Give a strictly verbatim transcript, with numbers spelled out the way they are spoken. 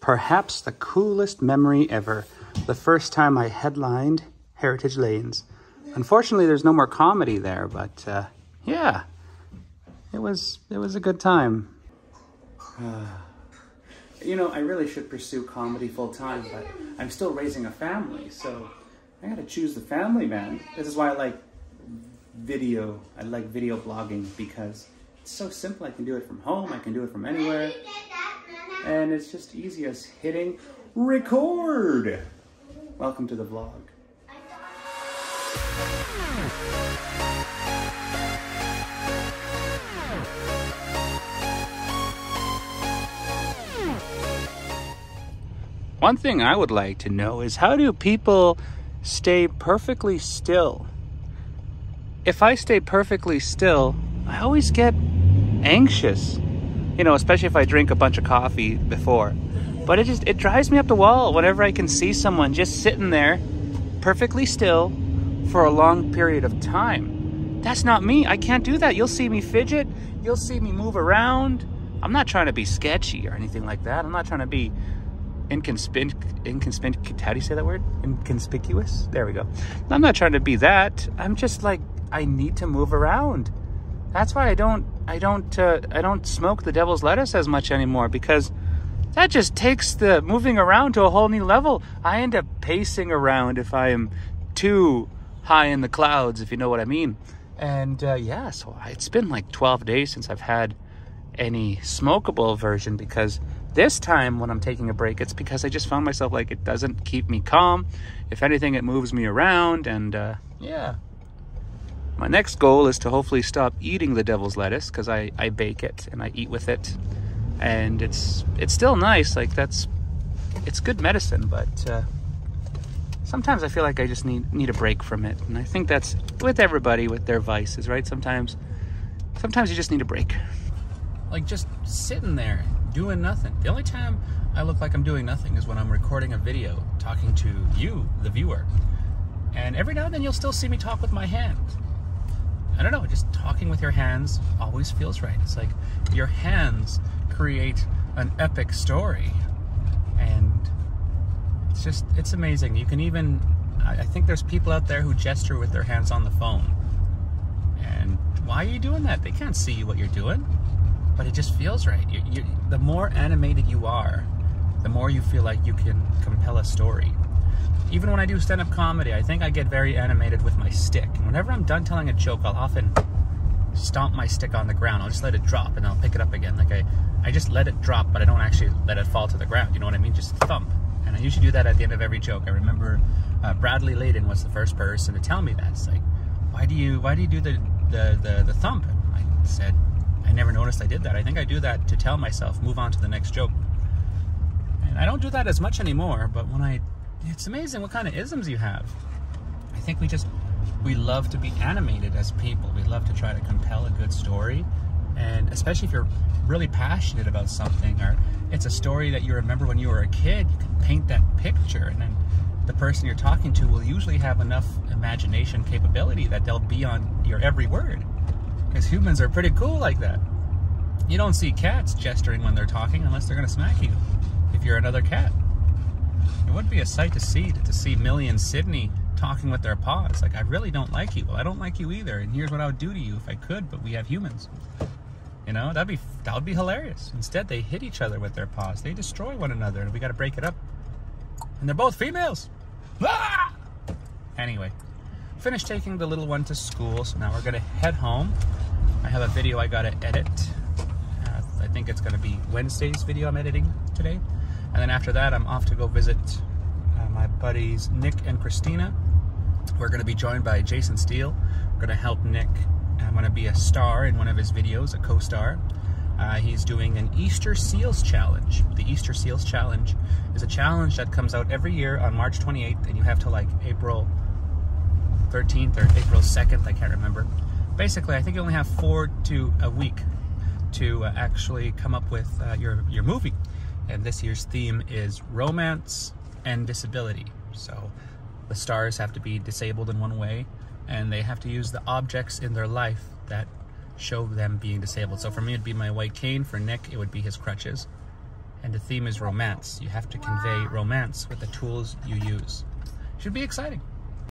Perhaps the coolest memory ever, the first time I headlined Heritage Lanes. Unfortunately, there's no more comedy there, but uh, yeah, it was, it was a good time. Uh, you know, I really should pursue comedy full time, but I'm still raising a family, so I gotta choose the family, man. This is why I like video. I like video blogging because it's so simple. I can do it from home. I can do it from anywhere. And it's just easy as hitting record. Welcome to the vlog. One thing I would like to know is, how do people stay perfectly still? If I stay perfectly still, I always get anxious. You know, especially if I drink a bunch of coffee before. But it just, it drives me up the wall whenever I can see someone just sitting there perfectly still for a long period of time. That's not me. I can't do that. You'll see me fidget. You'll see me move around. I'm not trying to be sketchy or anything like that. I'm not trying to be inconspic- inconspic- how do you say that word? Inconspicuous? There we go. I'm not trying to be that. I'm just like, I need to move around. That's why I don't, I don't, uh, I don't smoke the devil's lettuce as much anymore, because that just takes the moving around to a whole new level. I end up pacing around if I am too high in the clouds, if you know what I mean. And uh, yeah, so I, it's been like twelve days since I've had any smokable version, because this time when I'm taking a break, it's because I just found myself like, it doesn't keep me calm. If anything, it moves me around, and uh, yeah. My next goal is to hopefully stop eating the devil's lettuce, because I, I bake it and I eat with it. And it's it's still nice, like that's, it's good medicine, but uh, sometimes I feel like I just need need a break from it. And I think that's with everybody with their vices, right? Sometimes, sometimes you just need a break. Like just sitting there doing nothing. The only time I look like I'm doing nothing is when I'm recording a video talking to you, the viewer. And every now and then you'll still see me talk with my hands. I don't know, just talking with your hands always feels right. It's like your hands create an epic story. And it's just, it's amazing. You can even, I think there's people out there who gesture with their hands on the phone. And why are you doing that? They can't see what you're doing, but it just feels right. You, you, the more animated you are, the more you feel like you can compel a story. Even when I do stand-up comedy, I think I get very animated with my stick. And whenever I'm done telling a joke, I'll often stomp my stick on the ground. I'll just let it drop, and I'll pick it up again. Like, I, I just let it drop, but I don't actually let it fall to the ground. You know what I mean? Just thump. And I usually do that at the end of every joke. I remember uh, Bradley Layden was the first person to tell me that. It's like, why do you, why do, you do the, the, the, the thump? And I said, I never noticed I did that. I think I do that to tell myself, move on to the next joke. And I don't do that as much anymore, but when I... It's amazing what kind of isms you have. I think we just, we love to be animated as people. We love to try to compel a good story. And especially if you're really passionate about something, or it's a story that you remember when you were a kid, you can paint that picture, and then the person you're talking to will usually have enough imagination capability that they'll be on your every word. Because humans are pretty cool like that. You don't see cats gesturing when they're talking unless they're going to smack you if you're another cat. It would be a sight to see, to see Millie and Sydney talking with their paws. Like, I really don't like you. Well, I don't like you either. And here's what I would do to you if I could, but we have humans. You know, that'd be, that would be hilarious. Instead, they hit each other with their paws. They destroy one another, and we got to break it up. And they're both females. Ah! Anyway, finished taking the little one to school, so now we're going to head home. I have a video I got to edit. Uh, I think it's going to be Wednesday's video I'm editing today. And then after that, I'm off to go visit uh, my buddies Nick and Christina. We're going to be joined by Jason Steele. We're going to help Nick. I'm going to be a star in one of his videos, a co-star. Uh, he's doing an Easter Seals Challenge. The Easter Seals Challenge is a challenge that comes out every year on March twenty-eighth, and you have till like April thirteenth or April second, I can't remember. Basically, I think you only have four to a week to uh, actually come up with uh, your, your movie. And this year's theme is romance and disability. So the stars have to be disabled in one way, and they have to use the objects in their life that show them being disabled. So for me, it'd be my white cane. For Nick, it would be his crutches. and the theme is romance. You have to convey romance with the tools you use. Should be exciting.